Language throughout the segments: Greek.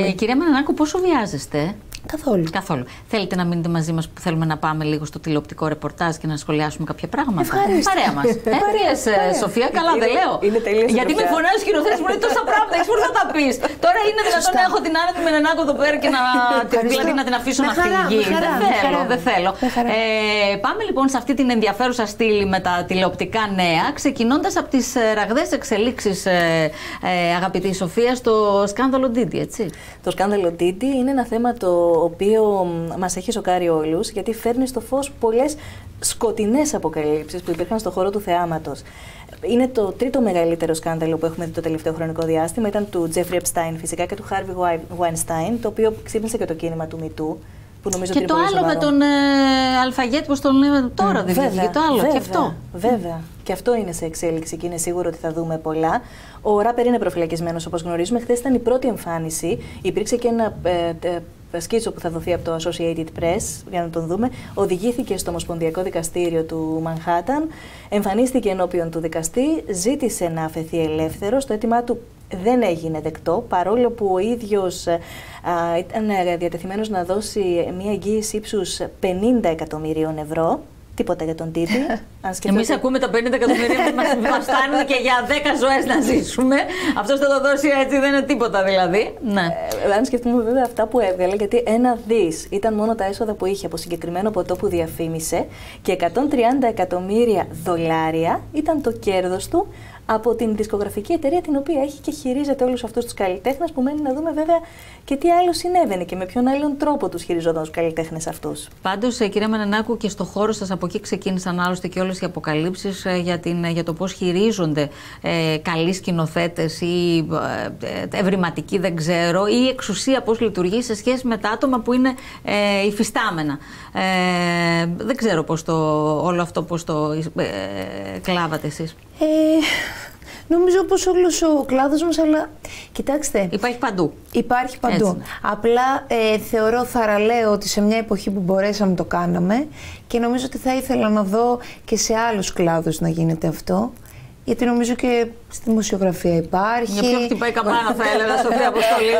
πολύ. Κυρία Μανανάκου, πόσο βιάζεστε? Καθόλου. Καθόλου. Θέλετε να μείνετε μαζί μας που θέλουμε να πάμε λίγο στο τηλεοπτικό ρεπορτάζ και να σχολιάσουμε κάποια πράγματα? Ευχαριστώ. Παρέα μας. Παρέα. Σοφία, καλά δεν λέω. Γιατί με φωνάζει χειροθέτη μου, λέει τόσα πράγματα. Εσύ μπορεί να τα πει. Τώρα είναι δυνατόν να έχω την Άννα τη Μενενάκο εδώ πέρα και να την αφήσω να φύγει? Δεν θέλω. Πάμε λοιπόν σε αυτή την ενδιαφέρουσα στήλη με τα τηλεοπτικά νέα, ξεκινώντας από τις ραγδαίες εξελίξεις, αγαπητή Σοφία, στο σκάνδαλο Ντίντι, έτσι. Το σκάνδαλο Ντίντι είναι ένα θέμα το οποίο μας έχει σοκάρει όλους, γιατί φέρνει στο φως πολλές σκοτεινές αποκαλύψεις που υπήρχαν στον χώρο του θεάματος. Είναι το τρίτο μεγαλύτερο σκάνδαλο που έχουμε δει το τελευταίο χρονικό διάστημα. Ήταν του Τζέφρι Επστάιν φυσικά και του Χάρβι Γουάινστάιν, το οποίο ξύπνησε και το κίνημα του Μητού. Που νομίζω και ότι το άλλο σοβαρό. Με τον Αλφαγέτ, πώς τον λέμε τώρα, δηλαδή. Το άλλο, βέβαια, και αυτό. Βέβαια. Και αυτό είναι σε εξέλιξη και είναι σίγουρο ότι θα δούμε πολλά. Ο ράπερ είναι προφυλακισμένος, όπως γνωρίζουμε. Χθες ήταν η πρώτη εμφάνιση. Υπήρξε και ένα σκίτσο που θα δοθεί από το Associated Press, για να τον δούμε. Οδηγήθηκε στο Ομοσπονδιακό Δικαστήριο του Μανχάταν. Εμφανίστηκε ενώπιον του δικαστή. Ζήτησε να αφαιθεί ελεύθερος. Το αίτημά του δεν έγινε δεκτό, παρόλο που ο ίδιος ήταν διατεθειμένος να δώσει μια εγγύηση ύψους 50 εκατομμυρίων ευρώ. Τίποτα για τον Τίτλι. Εμείς ακούμε τα 50 εκατομμύρια μας φτάνουν και για 10 ζωές να ζήσουμε. Αυτός θα το δώσει έτσι, δεν είναι τίποτα δηλαδή. Ναι. Αν σκεφτούμε βέβαια αυτά που έβγαλε, γιατί 1 δις ήταν μόνο τα έσοδα που είχε από συγκεκριμένο ποτό που διαφήμισε και 130 εκατομμύρια δολάρια ήταν το κέρδος του από την δισκογραφική εταιρεία την οποία έχει και χειρίζεται όλους αυτούς τους καλλιτέχνες, που μένει να δούμε βέβαια και τι άλλο συνέβαινε και με ποιον άλλον τρόπο τους χειριζόταν τους καλλιτέχνες αυτούς. Πάντως, κυρία Μανανάκου, και στο χώρο σας από εκεί ξεκίνησαν άλλωστε και όλες οι αποκαλύψεις για το πώς χειρίζονται καλοί σκηνοθέτες ή ευρηματικοί, δεν ξέρω, ή η εξουσία πώς λειτουργεί σε σχέση με τα άτομα που είναι υφιστάμενα. Δεν ξέρω πώς όλο αυτό πώς το κλάβατε εσείς. Νομίζω πως όλος ο κλάδος μας, αλλά κοιτάξτε... Υπάρχει παντού. Υπάρχει παντού. Έτσι. Απλά θεωρώ θαραλέο ότι σε μια εποχή που μπορέσαμε το κάναμε και νομίζω ότι θα ήθελα να δω και σε άλλους κλάδους να γίνεται αυτό. Γιατί νομίζω και στη δημοσιογραφία υπάρχει. Για ποιο χτυπάει καμπάνα, θα έλεγα, στο Σοφία Αποστολή,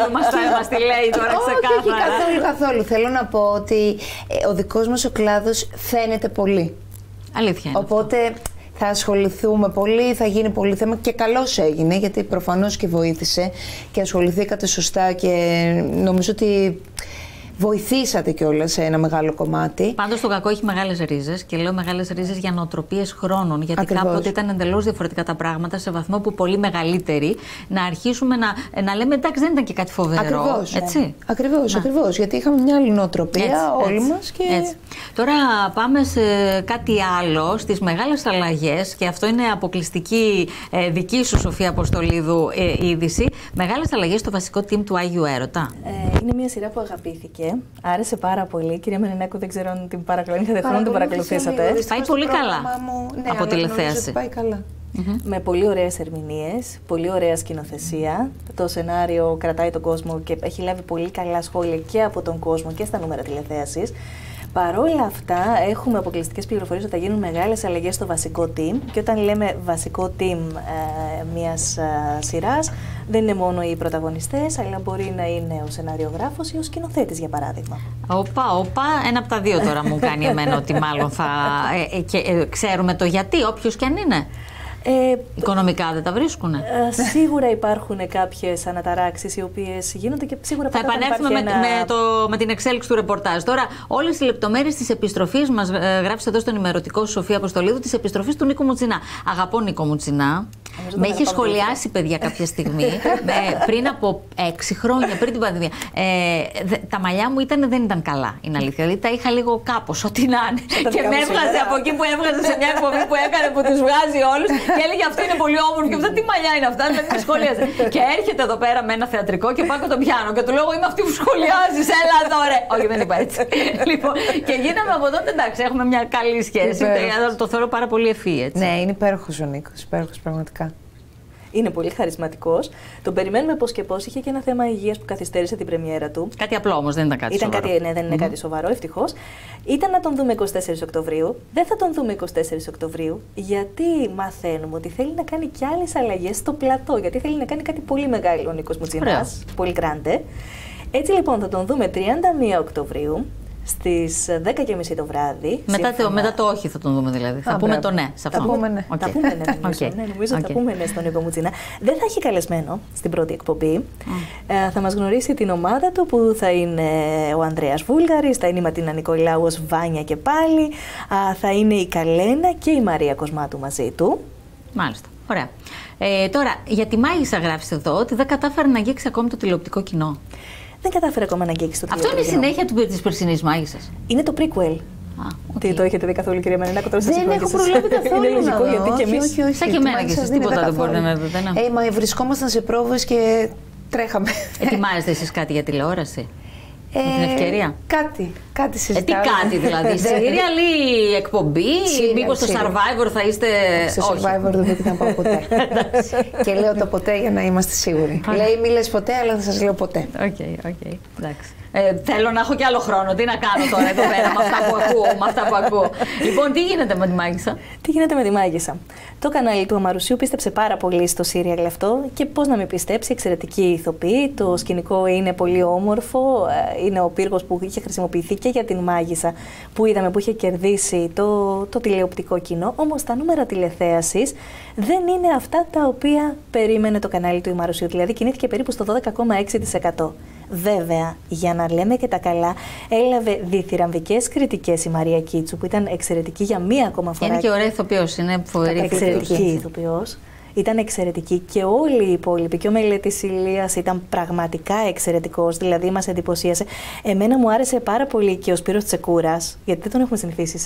μας τη λέει τώρα ξεκάθαρα. Όχι, καθόλου. Θέλω να πω ότι ο δικός μας ο κλάδος φαίνεται πολύ. Αλήθεια είναι. Οπότε... Αυτό. Θα ασχοληθούμε πολύ, θα γίνει πολύ θέμα και καλώς έγινε, γιατί προφανώς και βοήθησε και ασχοληθήκατε σωστά και νομίζω ότι βοηθήσατε κιόλας σε ένα μεγάλο κομμάτι. Πάντως το κακό έχει μεγάλες ρίζες και λέω μεγάλες ρίζες για νοοτροπίες χρόνων, γιατί ακριβώς. Κάποτε ήταν εντελώς διαφορετικά τα πράγματα σε βαθμό που πολύ μεγαλύτεροι να αρχίσουμε να λέμε εντάξει δεν ήταν και κάτι φοβερό. Ακριβώς, έτσι. Ακριβώς, γιατί είχαμε μια άλλη νοοτροπία όλοι μας. Και... Έτσι. Τώρα πάμε σε κάτι άλλο, στις μεγάλες αλλαγές, και αυτό είναι αποκλειστική δική σου, Σοφία Αποστολίδου, είδηση. Μεγάλες αλλαγές στο βασικό team του Άγιου Έρωτα. Είναι μια σειρά που αγαπήθηκε. Άρεσε πάρα πολύ. Κυρία Μενενάκου, δεν ξέρω αν την παρακολουθήσατε. Χρόνο την παρακολουθήσατε. Πάει πολύ καλά από τηλεθέαση. Πάει καλά. Με πολύ ωραίες ερμηνείες, πολύ ωραία σκηνοθεσία. Το σενάριο κρατάει τον κόσμο και έχει λάβει πολύ καλά σχόλια και από τον κόσμο και στα νούμερα τηλεθέασης. Παρόλα αυτά, έχουμε αποκλειστικές πληροφορίες ότι θα γίνουν μεγάλες αλλαγές στο βασικό team. Και όταν λέμε βασικό team μιας σειράς, δεν είναι μόνο οι πρωταγωνιστές, αλλά μπορεί να είναι ο σεναριογράφος ή ο σκηνοθέτης, για παράδειγμα. Οπα, ένα από τα δύο τώρα μου κάνει εμένα ότι μάλλον θα ξέρουμε το γιατί, όποιος και αν είναι. Οικονομικά δεν τα βρίσκουν. Σίγουρα υπάρχουν κάποιες αναταράξεις οι οποίες γίνονται και σίγουρα θα επανέλθουμε με την εξέλιξη του ρεπορτάζ. Τώρα, όλες οι λεπτομέρειες της επιστροφής μας, γράψτε εδώ στον ημερωτικό Σοφία Αποστολίδου, της επιστροφής του Νίκου Μουτσινά. Αγαπώ Νίκο Μουτσινά. Με είχε σχολιάσει, παιδιά, κάποια στιγμή, πριν από 6 χρόνια, πριν την πανδημία. Τα μαλλιά μου δεν ήταν καλά, είναι αλήθεια. Δηλαδή τα είχα λίγο κάπως, ό,τι να είναι. Και με έβγαζε από εκεί που έβγαζε σε μια εκπομπή που έκανε, που τους βγάζει όλους. Και έλεγε αυτό είναι πολύ όμορφο. Και μετά τι μαλλιά είναι αυτά, δεν με σχολίαζε. Και έρχεται εδώ πέρα με ένα θεατρικό και πάω και τον πιάνω. Και του λέω: είμαι αυτή που σχολιάζει, έλα εδώ, ρε. Όχι, δεν είπα έτσι. Λοιπόν, και γίναμε από τότε, εντάξει, έχουμε μια καλή σχέση. Το θεωρώ πάρα πολύ ευφύ. Ναι, είναι υπέροχο ο Νίκο, υπέροχο πραγματικά. Είναι πολύ χαρισματικός. Τον περιμένουμε πώς και πώς. Είχε και ένα θέμα υγείας που καθυστέρησε την πρεμιέρα του. Κάτι απλό όμως, δεν ήταν κάτι σοβαρό. Ναι, δεν είναι κάτι σοβαρό, ευτυχώς. Ήταν να τον δούμε 24 Οκτωβρίου. Δεν θα τον δούμε 24 Οκτωβρίου, γιατί μαθαίνουμε ότι θέλει να κάνει κι άλλες αλλαγές στο πλατό. Γιατί θέλει να κάνει κάτι πολύ μεγάλο ο Νίκος Μουτσινάς. Πολύ grande. Έτσι λοιπόν θα τον δούμε 31 Οκτωβρίου στις 10:30 το βράδυ. Μετά το όχι θα τον δούμε δηλαδή. Θα πούμε το ναι σε αυτό. Θα πούμε ναι. Νομίζω θα πούμε ναι στον Νίκο Μουτσινά. Δεν θα έχει καλεσμένο στην πρώτη εκπομπή. Θα μας γνωρίσει την ομάδα του που θα είναι ο Ανδρέας Βούλγαρης, θα είναι η Ματίνα Νικολάου ως Βάνια και πάλι, θα είναι η Καλένα και η Μαρία Κοσμάτου μαζί του. Μάλιστα. Ωραία. Τώρα, για τη Μάγισσα γράφεις εδώ ότι δεν κατάφερε να αγγίξει ακόμη το τηλεοπτικό κοινό. Δεν κατάφερε ακόμα να αγγίξει το τηλεοπτικό κοινό. Αυτό είναι η συνέχεια της περσινής Μάγισσας. Είναι το prequel. Τι το έχετε δει καθόλου, κυρία Μανενάκο, τώρα σας έχω προλάβει καθόλου. Είναι λογικό γιατί και εμείς. Σαν και εμένα και εσείς, τίποτα δεν μπορεί να δείτε. Μα βρισκόμασταν σε πρόβες και τρέχαμε. Ετοιμάζεστε εσείς κάτι για τηλεόραση? Με την ευκαιρία. Κάτι συζητάμε. Τι κάτι δηλαδή, serial ή εκπομπή ή μήπως στο Survivor θα είστε? Στο Survivor δεν πρέπει να πάω ποτέ. Και λέω το ποτέ για να είμαστε σίγουροι. Λέει μη λες ποτέ, αλλά θα σας λέω ποτέ. Οκ, εντάξει. Θέλω να έχω και άλλο χρόνο. Τι να κάνω τώρα εδώ πέρα με αυτά που ακούω. Λοιπόν, τι γίνεται με τη Μάγισσα? Τι γίνεται με τη Μάγισσα? Το κανάλι του Αμαρουσίου πίστεψε πάρα πολύ στο σύριαλ αυτό και πώς να μην πιστέψει, εξαιρετική ηθοποιή. Το σκηνικό είναι πολύ όμορφο. Είναι ο πύργος που είχε χρησιμοποιηθεί και για την Μάγισσα που είδαμε που είχε κερδίσει το τηλεοπτικό κοινό. Όμως τα νούμερα τηλεθέασης δεν είναι αυτά τα οποία περίμενε το κανάλι του Αμαρουσίου. Δηλαδή κινήθηκε περίπου στο 12,6%. Βέβαια, για να λέμε και τα καλά, έλαβε διθυραμβικές κριτικές η Μαρία Κίτσου, που ήταν εξαιρετική για μία ακόμα φορά. Είναι και ωραία ηθοποιός, είναι φοβερή. Εξαιρετική ηθοποιός. Ήταν εξαιρετική και όλοι οι υπόλοιποι. Και ο Μελέτης Ηλίας ήταν πραγματικά εξαιρετικός, δηλαδή μας εντυπωσίασε. Εμένα μου άρεσε πάρα πολύ και ο Σπύρος Τσεκούρας, γιατί δεν τον έχουμε συνηθίσει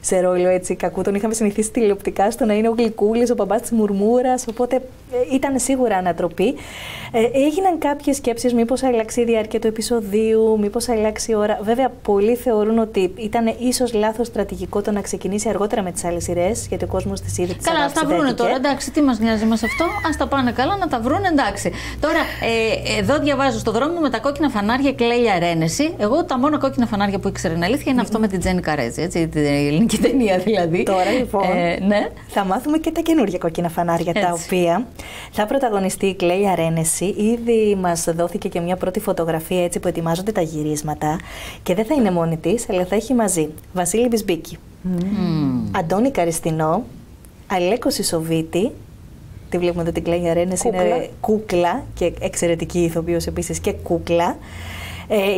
σε ρόλο έτσι κακού. Τον είχαμε συνηθίσει τηλεοπτικά στο να είναι ο Γλυκούλης, ο παπάς της Μουρμούρας. Οπότε ήταν σίγουρα ανατροπή. Έγιναν κάποιες σκέψεις, μήπως αλλάξει η διάρκεια του επεισοδίου, μήπως αλλάξει η ώρα. Βέβαια, πολλοί θεωρούν ότι ήταν ίσως λάθος στρατηγικό το να ξεκινήσει αργότερα με τις άλλες σειρές, γιατί ο κόσμος της ήδη της ανάψη δέθηκε. Καλά, θα βρουν τώρα, εντάξει, τι μας νοιάζει μας αυτό, ας τα πάνε καλά, να τα βρουν, εντάξει. Τώρα, εδώ διαβάζω στο δρόμο με τα κόκκινα φανάρια Κλέλια Ρένεση. Εγώ τα μόνα κόκκινα φανάρια που ήξερα είναι αλήθεια είναι αυτό με την Τζένι Καρέζη, έτσι, την ελληνική ταινία δηλαδή. Τώρα λοιπόν, θα μάθουμε και τα καινούργια κόκκινα φανάρια τα οποία. Θα πρωταγωνιστεί η Κλέλια Ρένεση. Ήδη μας δόθηκε και μια πρώτη φωτογραφία έτσι που ετοιμάζονται τα γυρίσματα. Και δεν θα είναι μόνη της, αλλά θα έχει μαζί Βασίλη Μπισμπίκη, Αντώνη Καριστινό, Αλέκο Ισοβίτη. Τη βλέπουμε εδώ την Κλέλια Ρένεση, είναι κούκλα και εξαιρετική ηθοποιός επίσης και κούκλα.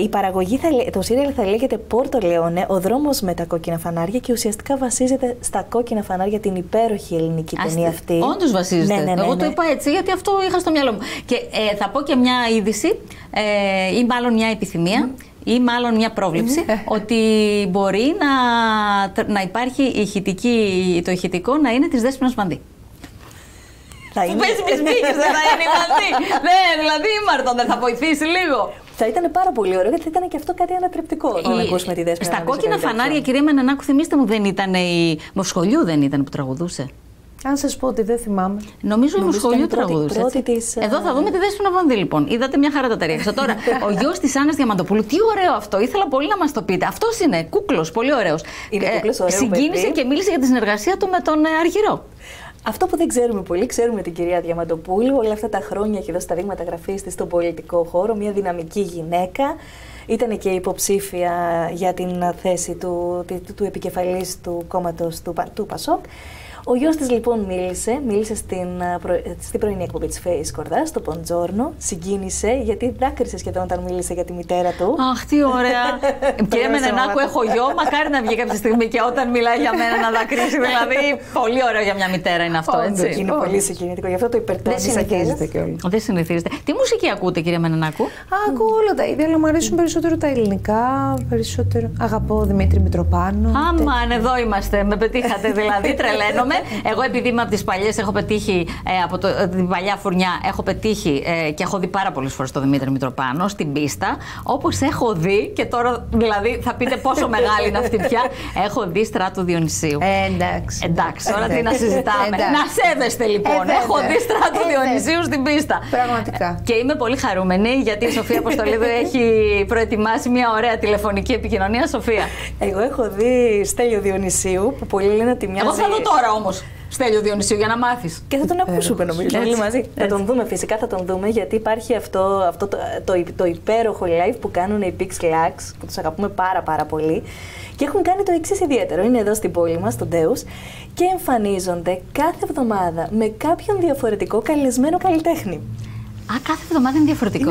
Η παραγωγή, το σύριαλ θα λέγεται Porto Leone, ο δρόμος με τα κόκκινα φανάρια και ουσιαστικά βασίζεται στα κόκκινα φανάρια, την υπέροχη ελληνική ταινία αυτή. Όντως βασίζεται. Ναι. Εγώ το είπα έτσι, γιατί αυτό είχα στο μυαλό μου. Και θα πω και μια είδηση, ή μάλλον μια επιθυμία, ή μάλλον μια πρόβλεψη, ότι μπορεί να υπάρχει το ηχητικό να είναι της Δέσπινας Μανδύ. Που παίζει Μπισμπίκης, δεν θα είναι η Μανδύ. Ναι, δηλαδή η Μαρτον δεν θα βοηθήσει λίγο? Θα ήταν πάρα πολύ ωραίο, γιατί θα ήταν και αυτό κάτι ανατρεπτικό. Να ακούσουμε τη Δέσπινα. Στα κόκκινα φανάρια, κυρία Μανενάκου, θυμίστε μου, δεν ήταν η Μοσχολιού, δεν ήταν που τραγουδούσε? Αν σας πω ότι δεν θυμάμαι. Νομίζω η Μοσχολιού τραγουδούσε. Εδώ θα δούμε τη Δέσπινα Μανδύ, λοιπόν. Είδατε, μια χαρά τα ταιριάξα. Τώρα, ο γιος της Άννας Διαμαντοπούλου, τι ωραίο αυτό. Ήθελα πολύ να μας το πείτε. Αυτός είναι κούκλος, πολύ ωραίος. Συγκίνησε και μίλησε για τη συνεργασία του με τον Αργυρό. Αυτό που δεν ξέρουμε πολύ, ξέρουμε την κυρία Διαμαντοπούλου, όλα αυτά τα χρόνια έχει δώσει τα δείγματα γραφής της στον πολιτικό χώρο, μια δυναμική γυναίκα. Ήταν και υποψήφια για την θέση του επικεφαλής του κόμματος του Πασόκ. Ο γιος της λοιπόν μίλησε στην πρωινή εκπομπή της Φέης Κορδά, στο Ποντζόρνο, συγκίνησε γιατί δάκρυσε σχεδόν όταν μίλησε για τη μητέρα του. Αχ, τι ωραία! Κυρία Μενενάκου, έχω γιο, μακάρι να βγει κάποια στιγμή και όταν μιλάει για μένα να δακρύσει. Δηλαδή, πολύ ωραίο για μια μητέρα είναι αυτό, έτσι. Είναι πολύ συγκινητικό, γι' αυτό το υπερτόνισα. Δεν συνηθίζεται κιόλας. Δεν συνηθίζεται. Τι μουσική ακούτε, κυρία Μενενάκου? Ακούω όλα τα ίδια, αλλά μου αρέσουν περισσότερο τα ελληνικά. Περισσότερο αγαπώ Δημήτρη Μητροπάνο. Αμάν, εδώ είμαστε. Με πετύχατε δηλαδή, τρελαίνομαι. Εγώ επειδή είμαι από τις παλιές, έχω πετύχει από την παλιά φουρνιά, έχω πετύχει και έχω δει πάρα πολλές φορές τον Δημήτρη Μητροπάνο στην πίστα, όπως έχω δει και τώρα δηλαδή θα πείτε πόσο μεγάλη είναι αυτή πια, έχω δει Στράτο Διονυσίου. Εντάξει, τώρα τι να συζητάμε. Να σέβεστε λοιπόν, έχω δει Στράτο Διονυσίου στην πίστα. Πραγματικά. Και είμαι πολύ χαρούμενη γιατί η Σοφία Αποστολίδου έχει προετοιμάσει μια ωραία τηλεφωνική επικοινωνία. Σοφία. Εγώ έχω δει Στέλιο Διονυσίου που πολλοί λένε ότι μοιάζει. Εγώ θα δω τώρα όμως. Στέλιο Διονυσίου για να μάθεις. Και θα τον ακούσουμε νομίζω όλοι μαζί. Θα τον δούμε, φυσικά θα τον δούμε, γιατί υπάρχει αυτό το υπέροχο live που κάνουν οι Big Slugs, που τους αγαπούμε πάρα πολύ. Και έχουν κάνει το εξής ιδιαίτερο. Είναι εδώ στην πόλη μας, στον Τέους, και εμφανίζονται κάθε εβδομάδα με κάποιον διαφορετικό καλεσμένο καλλιτέχνη. Α, κάθε εβδομάδα είναι διαφορετικό.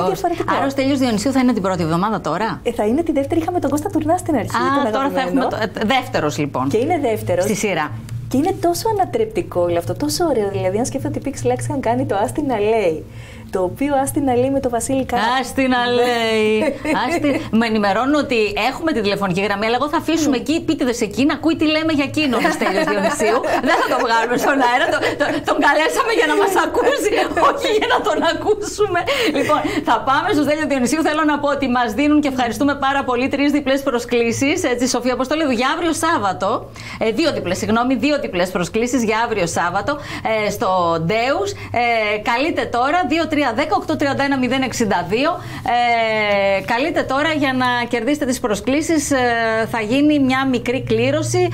Άρα ο Στέλιος Διονυσίου θα είναι την πρώτη εβδομάδα τώρα. Θα είναι τη δεύτερη. Είχαμε τον Κώστα Τουρνά στην αρχή. Α, τώρα θα έχουμε. Δεύτερος λοιπόν. Και είναι δεύτερος. Στη σειρά. Και είναι τόσο ανατρεπτικό όλο αυτό, τόσο ωραίο. Δηλαδή, αν σκέφτομαι ότι Pixel Action κάνει το Άστινα Λέει. Το οποίο Άστινα Λέει με το Βασίλη Κάριν. Άστινα Λέει. Με ενημερώνουν ότι έχουμε τη τηλεφωνική γραμμή, αλλά εγώ θα αφήσουμε εκεί επίτηδες εκεί να ακούει τι λέμε για εκείνο ο Στέλιος Διονυσίου. Δεν θα το βγάλουμε στον αέρα. Τον καλέσαμε για να μας ακούσει, όχι για να τον ακούσουμε. Λοιπόν, θα πάμε στο Στέλιο Διονυσίου. Θέλω να πω ότι μας δίνουν και ευχαριστούμε πάρα πολύ 3 διπλές προσκλήσεις. Έτσι, Σοφία Αποστόλου, για αύριο Σάββατο. 2 διπλές προσκλήσεις για αύριο Σάββατο στο Ντέους. Καλείτε τώρα 2-3-10-8-31-062. Καλείτε τώρα για να κερδίσετε τις προσκλήσεις. Θα γίνει μια μικρή κλήρωση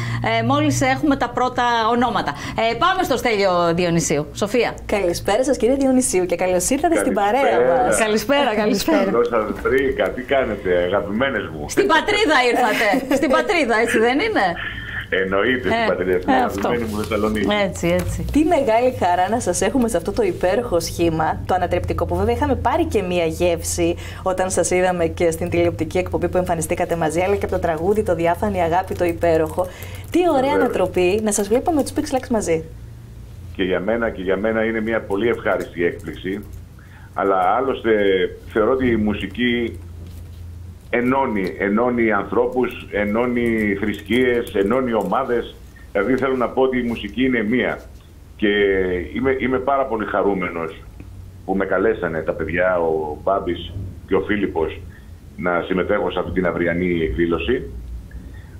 μόλις έχουμε τα πρώτα ονόματα. Πάμε στο Στέλιο Διονυσίου. Σοφία. Καλησπέρα σας κύριε Διονυσίου και καλώς ήρθατε στην παρέα μας. Καλησπέρα, καλησπέρα. Καλώς σας βρήκα. Τι κάνετε αγαπημένες μου. Στην πατρίδα ήρθατε. Στην πατρίδα, έτσι δεν είναι. Εννοείται την πατρίδα μου Θεσσαλονίκη. Έτσι. Τι μεγάλη χαρά να σας έχουμε σε αυτό το υπέροχο σχήμα, το ανατρεπτικό, που βέβαια είχαμε πάρει και μία γεύση όταν σας είδαμε και στην τηλεοπτική εκπομπή που εμφανιστήκατε μαζί, αλλά και από το τραγούδι, το Διάφανη Αγάπη, το υπέροχο. Τι ωραία ανατροπή να σας βλέπουμε με τους Pixel Action μαζί. Και για μένα είναι μια πολύ ευχάριστη έκπληξη. Αλλά άλλωστε θεωρώ ότι η μουσική ενώνει ανθρώπους, ενώνει θρησκείες, ενώνει ομάδες. Δηλαδή θέλω να πω ότι η μουσική είναι μία. Και είμαι πάρα πολύ χαρούμενος που με καλέσανε τα παιδιά, ο Μπάμπης και ο Φίλιππος, να συμμετέχω σε αυτή την αυριανή εκδήλωση.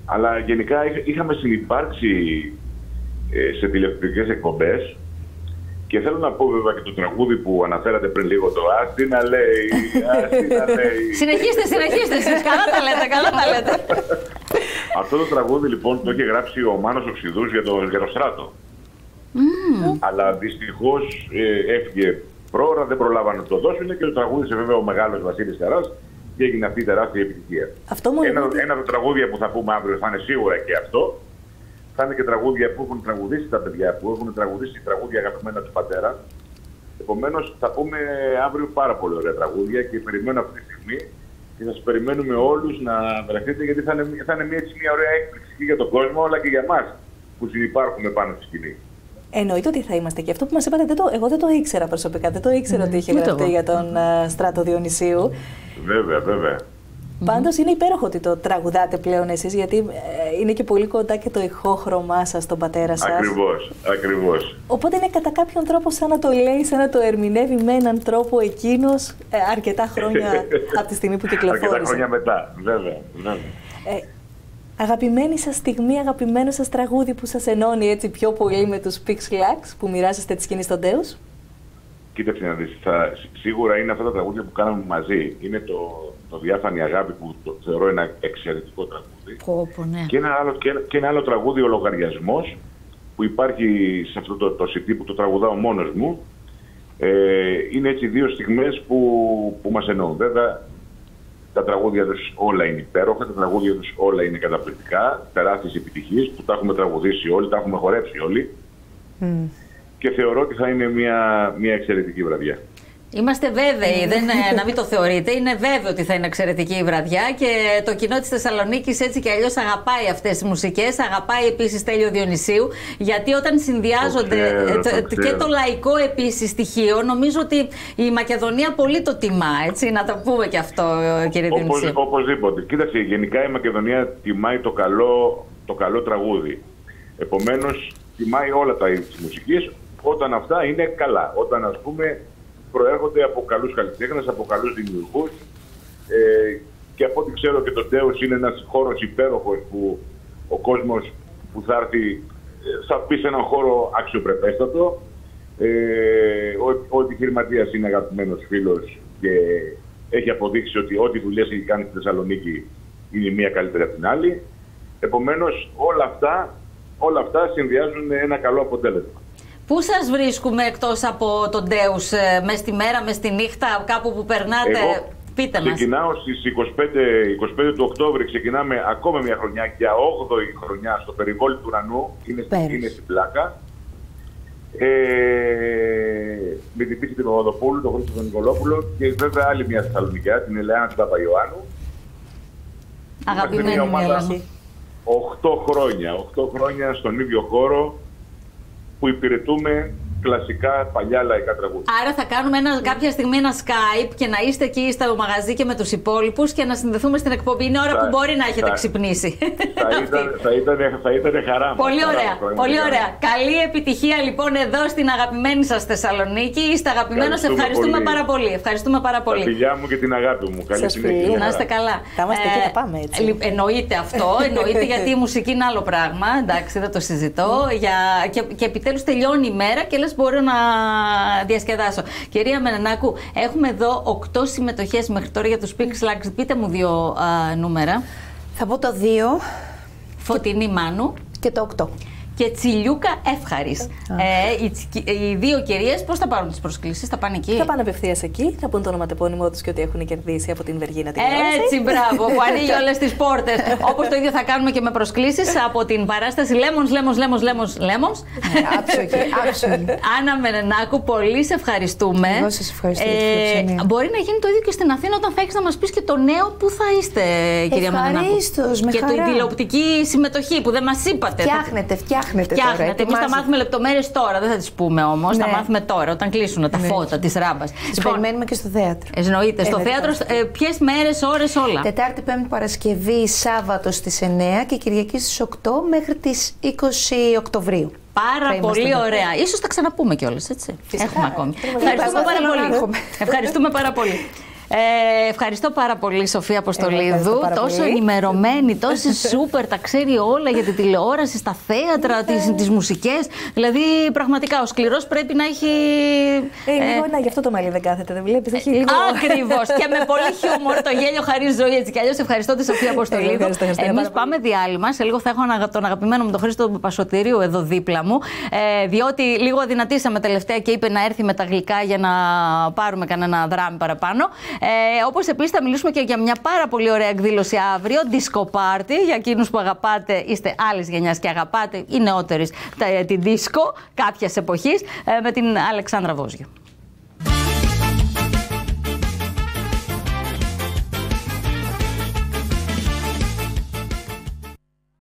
Αλλά γενικά είχαμε συνυπάρξει σε τηλεοπτικές εκπομπές. Και θέλω να πω βέβαια και το τραγούδι που αναφέρατε πριν λίγο, το Άστινα Λέει, Άστινα Λέει. Συνεχίστε, καλά τα λέτε. Αυτό το τραγούδι λοιπόν το είχε γράψει ο Μάνος Οξυδούς για το Στράτο. Αλλά δυστυχώς έφυγε πρόωρα, δεν προλάβανε να το δώσουν και το τραγούδισε βέβαια ο μεγάλος Βασίλης Χαράς και έγινε αυτή η τεράστια επιτυχία. Ένα από τα τραγούδια που θα πούμε αύριο θα είναι σίγουρα και αυτό. Θα είναι και τραγούδια που έχουν τραγουδίσει τα παιδιά, που έχουν τραγουδίσει τραγούδια αγαπημένα του πατέρα. Επομένως, θα πούμε αύριο πάρα πολύ ωραία τραγούδια και περιμένω αυτή τη στιγμή και σας περιμένουμε όλους να βρεθείτε, γιατί θα είναι μια ωραία έκπληξη και για τον κόσμο, αλλά και για μας που συνυπάρχουμε πάνω στη σκηνή. Εννοείται ότι θα είμαστε. Και αυτό που μας είπατε, εγώ δεν το ήξερα προσωπικά. Δεν το ήξερα ότι είχε γραφτεί για τον Στράτο Διονυσίου. Βέβαια. Πάντως είναι υπέροχο ότι το τραγουδάτε πλέον εσείς, γιατί είναι και πολύ κοντά και το ηχόχρωμά σας στον πατέρα σας. Ακριβώς. Οπότε είναι κατά κάποιον τρόπο σαν να το λέει, σαν να το ερμηνεύει με έναν τρόπο εκείνος αρκετά χρόνια από τη στιγμή που κυκλοφόρησε. Αρκετά χρόνια μετά, βέβαια. Αγαπημένη σας στιγμή, αγαπημένο σας τραγούδι που σας ενώνει έτσι πιο πολύ με τους Pixel Action που μοιράζεστε τη σκηνή στον Τέους. Κοίταξε να δεις, σίγουρα είναι αυτά τα τραγούδια που κάναμε μαζί. Είναι το Διάφανη Αγάπη που το θεωρώ ένα εξαιρετικό τραγούδι. Και ένα άλλο τραγούδι, ο Λογαριασμός, που υπάρχει σε αυτό το CD που το τραγουδάω μόνος μου. Είναι έτσι δύο στιγμές που μας εννοούν. Βέβαια, τα τραγούδια τους όλα είναι υπέροχα, τα τραγούδια τους όλα είναι καταπληκτικά. Τεράστιες επιτυχίες που τα έχουμε τραγουδήσει όλοι, τα έχουμε χορέψει όλοι. Και θεωρώ ότι θα είναι μια εξαιρετική βραδιά. Είμαστε βέβαιοι, να μην το θεωρείτε, είναι βέβαιο ότι θα είναι εξαιρετική η βραδιά και το κοινό της Θεσσαλονίκης έτσι και αλλιώς αγαπάει αυτές τις μουσικές, αγαπάει επίσης Στέλιο Διονυσίου, γιατί όταν συνδυάζονται και το λαϊκό επίσης στοιχείο, νομίζω ότι η Μακεδονία πολύ το τιμά, έτσι, να το πούμε και αυτό κύριε Διονυσίου. Οπωσδήποτε. Κοίταξε, γενικά η Μακεδονία τιμάει το καλό τραγούδι, επομένως τιμάει όλα τα είδη της μουσικής όταν αυτά είναι καλά, όταν ας πούμε προέρχονται από καλούς καλλιτέχνες, από καλούς δημιουργούς και από ό,τι ξέρω και το Τέος είναι ένας χώρος υπέροχος που ο κόσμος που θα έρθει θα πει σε έναν χώρο αξιοπρεπέστατο. Ο επιχειρηματίας είναι αγαπημένος φίλος και έχει αποδείξει ότι ό,τι δουλειές έχει κάνει στη Θεσσαλονίκη είναι η μία καλύτερη από την άλλη. Επομένως όλα αυτά όλα αυτά συνδυάζουν ένα καλό αποτέλεσμα. Πού σας βρίσκουμε εκτός από τον Ντέους, μες στη μέρα, μες στη νύχτα, κάπου που περνάτε, πείτε μας. Ξεκινάω στις 25 του Οκτώβρη, ξεκινάμε ακόμα μια χρονιά, για 8η χρονιά στο Περιβόλιο του Ουρανού, είναι στην πλάκα. Με την πίστη του Βοδόπουλου, τον Χρήστο Νικολόπουλο και βέβαια άλλη μια Θεσσαλονικιά, την Ελεάνα του Παπαϊωάννου. Αγαπημένη μια ομάδα 8 χρόνια στον ίδιο χώρο που υπηρετούμε κλασικά παλιά λαϊκά τραγούδια. Άρα θα κάνουμε κάποια στιγμή ένα Skype και να είστε εκεί στο μαγαζί και με τους υπόλοιπους και να συνδεθούμε στην εκπομπή. Είναι ώρα που μπορεί να έχετε ξυπνήσει. Θα ήταν χαρά μας. Πολύ ωραία, πολύ ωραία. Καλή επιτυχία λοιπόν εδώ στην αγαπημένη σας Θεσσαλονίκη. Είστε αγαπημένος, ευχαριστούμε πάρα πολύ. Ευχαριστούμε πάρα πολύ. Τα φιλιά μου και την αγάπη μου. Καλή συνέχεια. Να είστε καλά. Θα είμαστε και θα πάμε έτσι. Εννοείται αυτό, εννοείται γιατί η μουσική είναι άλλο πράγμα. Εντάξει, δεν το συζητώ. Και επιτέλους τελειώνει η μέρα και μπορώ να διασκεδάσω. Κυρία Μενενάκου, έχουμε εδώ 8 συμμετοχές μέχρι τώρα για τους Big Slugs. Πείτε μου δύο νούμερα. Θα πω το 2. Φωτεινή και... Μάνου. Και το 8. Και Τσιλιούκα Εύχαρης. Οι δύο κυρίες πώς θα πάρουν τις προσκλήσεις, θα πάνε εκεί. Θα πάνε απευθείας εκεί, θα πούν το ονοματεπώνυμό τους και ότι έχουν κερδίσει από την Βεργίνα την Εύχαρη. Έτσι, μπράβο, που ανοίγει όλες τις πόρτες. Όπως το ίδιο θα κάνουμε και με προσκλήσεις από την παράσταση Lemons. Άψογη. Άννα Μενενάκου, πολύ σε ευχαριστούμε. Εγώ σας ευχαριστώ. Μπορεί να γίνει το ίδιο και στην Αθήνα όταν θα έχεις να μας πεις και το νέο που θα είστε, κυρία Μενενάκου. Και την τηλεοπτική συμμετοχή που δεν μας είπατε. Φτιάχνετε. Εμείς θα μάθουμε λεπτομέρειες τώρα, δεν θα τις πούμε όμως. Ναι. Θα μάθουμε τώρα, όταν κλείσουν τα φώτα της ράμπας. Τις περιμένουμε και στο θέατρο. Εννοείται. Στο θέατρο, ποιες μέρες, ώρες, όλα. Τετάρτη, Πέμπτη, Παρασκευή, Σάββατο στις 9 και Κυριακή στις 8 μέχρι τις 20 Οκτωβρίου. Πάρα πολύ ωραία. Ίσως τα ξαναπούμε κιόλας, έτσι. Έχουμε ακόμη. Ευχαριστούμε πάρα πολύ. Ευχαριστώ πάρα πολύ, Σοφία Αποστολίδου. Τόσο ενημερωμένη, τόσο σούπερ, τα ξέρει όλα για τη τηλεόραση, στα θέατρα, τις μουσικές. Δηλαδή, πραγματικά ο σκληρός πρέπει να έχει. Λίγο γι' αυτό το μαλλί δεν κάθεται, δεν βλέπεις. Ακριβώς. Και με πολύ χιούμορ, το γέλιο χαρίζει ζωή έτσι κι αλλιώς. Ευχαριστώ τη Σοφία Αποστολίδου. Εμείς πάμε διάλειμμα. Σε λίγο θα έχω τον αγαπημένο μου τον Χρήστο Πασωτηρίου εδώ δίπλα μου. Διότι λίγο αδυνατήσαμε τελευταία και είπε να έρθει με τα γλυκά για να πάρουμε κανένα δράμι παραπάνω. Όπως επίσης θα μιλήσουμε και για μια πάρα πολύ ωραία εκδήλωση αύριο, disco party, για εκείνους που αγαπάτε, είστε άλλης γενιάς και αγαπάτε, οι νεότεροι, την disco κάποιας εποχής, με την Αλεξάνδρα Βόζιο.